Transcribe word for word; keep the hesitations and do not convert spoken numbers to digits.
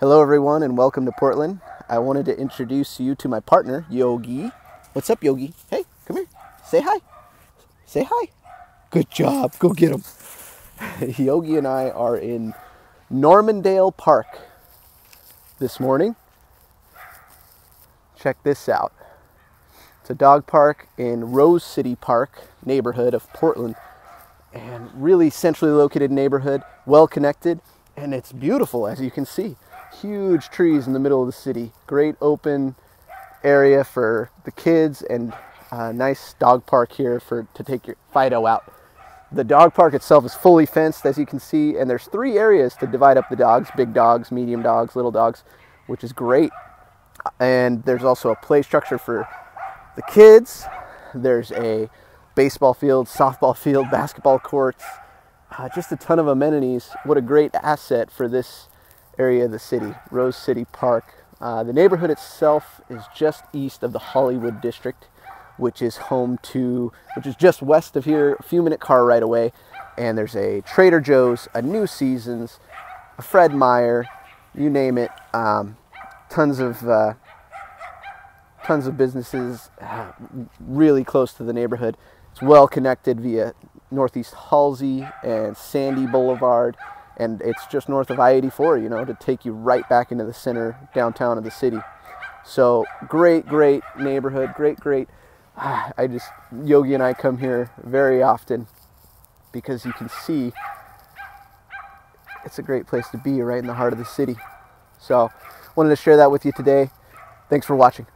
Hello everyone and welcome to Portland. I wanted to introduce you to my partner, Yogi. What's up, Yogi? Hey, come here. Say hi. Say hi. Good job. Go get him. Yogi and I are in Normandale Park this morning. Check this out. It's a dog park in Rose City Park neighborhood of Portland. And really centrally located neighborhood, well connected, and it's beautiful as you can see. Huge trees in the middle of the city. Great open area for the kids and a nice dog park here for to take your Fido out. The dog park itself is fully fenced, as you can see, and there's three areas to divide up the dogs: big dogs, medium dogs, little dogs, which is great. And there's also a play structure for the kids. There's a baseball field, softball field, basketball courts, uh, just a ton of amenities. What a great asset for this area of the city, Rose City Park. Uh, the neighborhood itself is just east of the Hollywood District, which is home to, which is just west of here, a few minute car ride away. And there's a Trader Joe's, a New Seasons, a Fred Meyer, you name it. Um, tons of uh, tons of businesses uh, really close to the neighborhood. It's well connected via Northeast Halsey and Sandy Boulevard. And it's just north of I eighty-four, you know, to take you right back into the center, downtown of the city. So great, great neighborhood, great, great. Ah, I just, Yogi and I come here very often because you can see it's a great place to be right in the heart of the city. So wanted to share that with you today. Thanks for watching.